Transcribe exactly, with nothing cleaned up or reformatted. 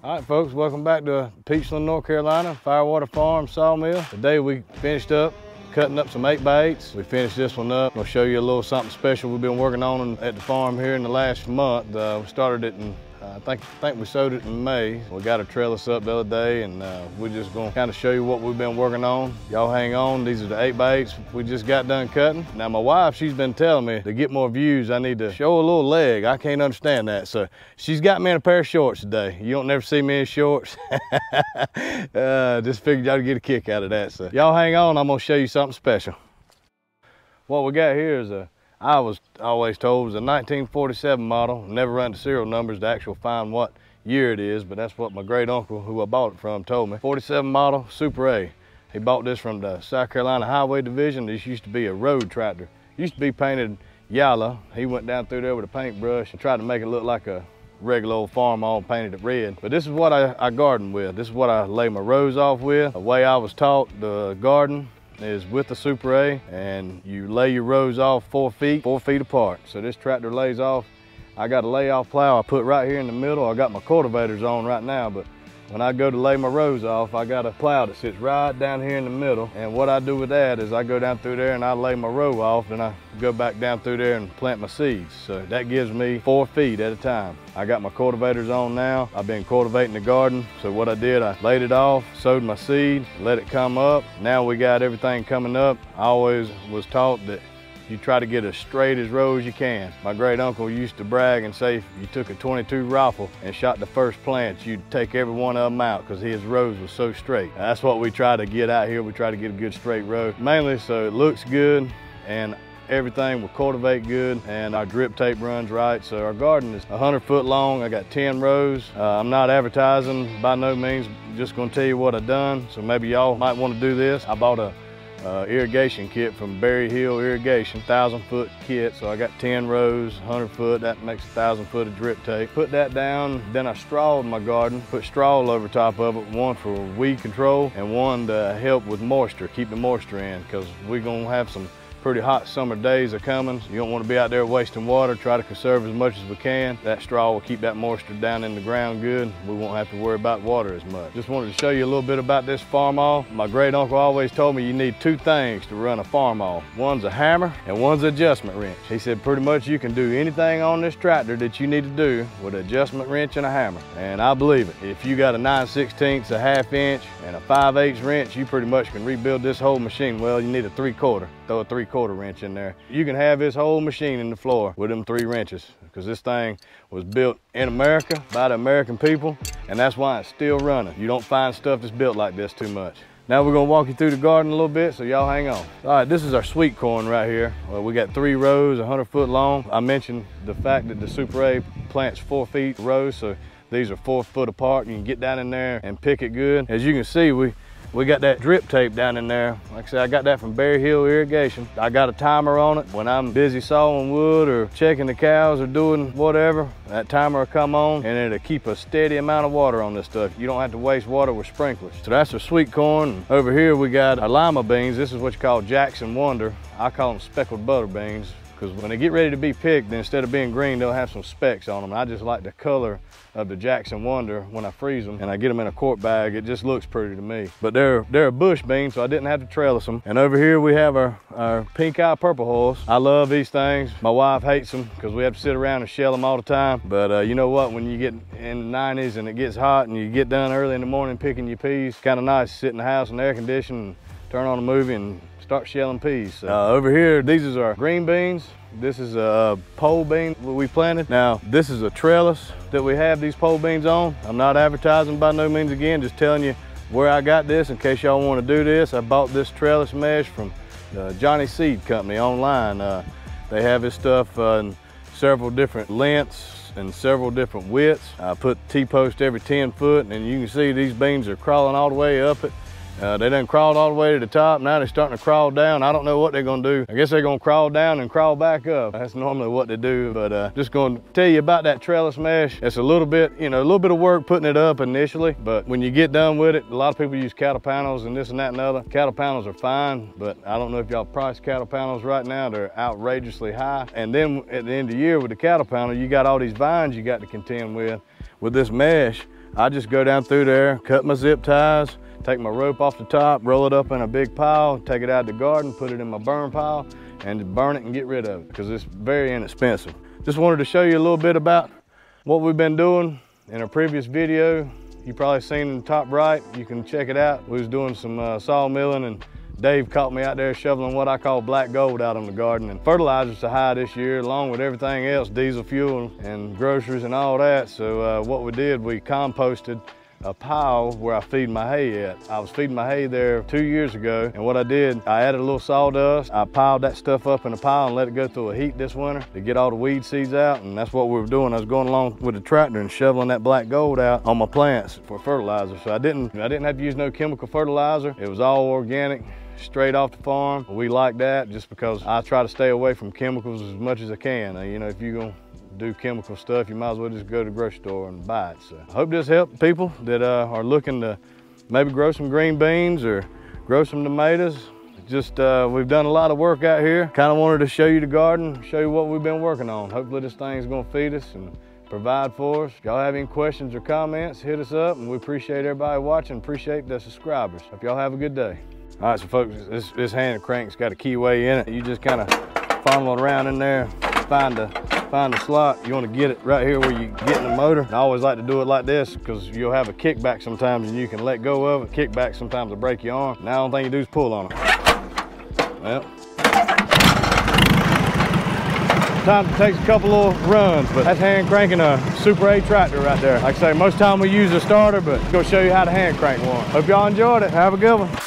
All right, folks, welcome back to Peachland, North Carolina, Firewater Farm Sawmill. Today we finished up cutting up some eight by eights. We finished this one up. We'll show you a little something special we've been working on at the farm here in the last month. Uh, we started it in, uh, I think, I think we sowed it in May. We got a trellis up the other day, and uh, we're just gonna kind of show you what we've been working on. Y'all hang on, these are the eight by eights we just got done cutting. Now my wife, she's been telling me to get more views, I need to show a little leg. I can't understand that. So she's got me in a pair of shorts today. You don't never see me in shorts. uh, just figured y'all get a kick out of that. So y'all hang on, I'm gonna show you something special. What we got here is a, I was always told, it was a nineteen forty-seven model. Never run the serial numbers to actually find what year it is, but that's what my great uncle, who I bought it from, told me. forty-seven model Super A. He bought this from the South Carolina Highway Division. This used to be a road tractor. It used to be painted yellow. He went down through there with a paintbrush and tried to make it look like a regular old farm all painted it red. But this is what I, I garden with. This is what I lay my rows off with. The way I was taught the garden is with the Super A, and you lay your rows off four feet, four feet apart. So this tractor lays off. I got a layoff plow I put right here in the middle. I got my cultivators on right now, but when I go to lay my rows off, I got a plow that sits right down here in the middle. And what I do with that is I go down through there and I lay my row off, and I go back down through there and plant my seeds. So that gives me four feet at a time. I got my cultivators on now. I've been cultivating the garden. So what I did, I laid it off, sowed my seed, let it come up. Now we got everything coming up. I always was taught that you try to get as straight as row as you can. My great uncle used to brag and say if you took a twenty-two rifle and shot the first plants, you'd take every one of them out because his rows was so straight. That's what we try to get out here. We try to get a good straight row, mainly so it looks good and everything will cultivate good, and our drip tape runs right. So our garden is one hundred foot long. I got ten rows. Uh, I'm not advertising by no means, just gonna tell you what I've done. So maybe y'all might wanna do this. I bought a Uh, irrigation kit from Berry Hill Irrigation, thousand foot kit. So I got ten rows, one hundred foot, that makes one thousand foot of drip tape. Put that down, then I strawed my garden, put straw over top of it, one for weed control and one to help with moisture, keep the moisture in, because we're going to have some pretty hot summer days are coming. You don't want to be out there wasting water. Try to conserve as much as we can. That straw will keep that moisture down in the ground good. We won't have to worry about water as much. Just wanted to show you a little bit about this farm-all. My great uncle always told me you need two things to run a farm-all. One's a hammer and one's an adjustment wrench. He said pretty much you can do anything on this tractor that you need to do with an adjustment wrench and a hammer. And I believe it. If you got a nine sixteenths, a half inch, and a five eighths wrench, you pretty much can rebuild this whole machine. Well, you need a three quarter. Throw a three quarter wrench in there. You can have this whole machine in the floor with them three wrenches, because this thing was built in America by the American people, and that's why it's still running. You don't find stuff that's built like this too much. Now we're gonna walk you through the garden a little bit, so y'all hang on. All right, this is our sweet corn right here. Well, we got three rows, one hundred foot long. I mentioned the fact that the Super A plants four feet rows, so these are four foot apart. You can get down in there and pick it good. As you can see, we We got that drip tape down in there. Like I said, I got that from Berry Hill Irrigation. I got a timer on it. When I'm busy sawing wood or checking the cows or doing whatever, that timer will come on and it'll keep a steady amount of water on this stuff. You don't have to waste water with sprinklers. So that's our sweet corn. Over here we got our lima beans. This is what you call Jackson Wonder. I call them speckled butter beans, because when they get ready to be picked, then instead of being green, they'll have some specks on them. I just like the color of the Jackson Wonder when I freeze them and I get them in a quart bag. It just looks pretty to me. But they're they're a bush bean, so I didn't have to trellis them. And over here we have our, our pink eye purple hulls. I love these things. My wife hates them because we have to sit around and shell them all the time. But uh, you know what, when you get in the nineties and it gets hot and you get done early in the morning picking your peas, kind of nice to sit in the house in the air conditioning, turn on a movie and start shelling peas. So, uh, over here, these is our green beans. This is a pole bean that we planted. Now, this is a trellis that we have these pole beans on. I'm not advertising by no means again, just telling you where I got this in case y'all want to do this. I bought this trellis mesh from uh, Johnny Seed Company online. Uh, they have this stuff uh, in several different lengths and several different widths. I put T-post every ten foot, and you can see these beans are crawling all the way up it. Uh, they done crawled all the way to the top. Now they're starting to crawl down. I don't know what they're gonna do. I guess they're gonna crawl down and crawl back up. That's normally what they do, but uh, just gonna tell you about that trellis mesh. It's a little bit, you know, a little bit of work putting it up initially, but when you get done with it, a lot of people use cattle panels and this and that and other. Cattle panels are fine, but I don't know if y'all price cattle panels right now. They're outrageously high. And then at the end of the year with the cattle panel, you got all these vines you got to contend with. With this mesh, I just go down through there, cut my zip ties, take my rope off the top, roll it up in a big pile, take it out of the garden, put it in my burn pile, and burn it and get rid of it because it's very inexpensive. Just wanted to show you a little bit about what we've been doing. In a previous video, you probably seen in the top right, you can check it out. We was doing some uh, sawmilling and Dave caught me out there shoveling what I call black gold out in the garden, and fertilizer's are high this year along with everything else, diesel fuel and groceries and all that. So uh, what we did, we composted a pile where I feed my hay at. I was feeding my hay there two years ago, and what I did, I added a little sawdust, I piled that stuff up in a pile and let it go through a heat this winter to get all the weed seeds out, and that's what we were doing. I was going along with the tractor and shoveling that black gold out on my plants for fertilizer. So I didn't, I didn't have to use no chemical fertilizer. It was all organic, straight off the farm. We like that just because I try to stay away from chemicals as much as I can. You know, if you're gonna do chemical stuff, you might as well just go to the grocery store and buy it. So I hope this helped people that uh, are looking to maybe grow some green beans or grow some tomatoes. Just uh, we've done a lot of work out here. Kind of wanted to show you the garden, show you what we've been working on. Hopefully this thing's gonna feed us and provide for us. If y'all have any questions or comments, hit us up, and we appreciate everybody watching, appreciate the subscribers. Hope y'all have a good day. All right, so folks, this, this hand crank's got a keyway in it. You just kind of fondle it around in there, find a, find a slot. You want to get it right here where you get in the motor. I always like to do it like this because you'll have a kickback sometimes and you can let go of it. Kickback sometimes will break your arm. Now, the only thing you do is pull on it. Well, sometimes it takes a couple little runs, but that's hand cranking a Super A tractor right there. Like I say, most time we use a starter, but I'm going to show you how to hand crank one. Hope y'all enjoyed it. Have a good one.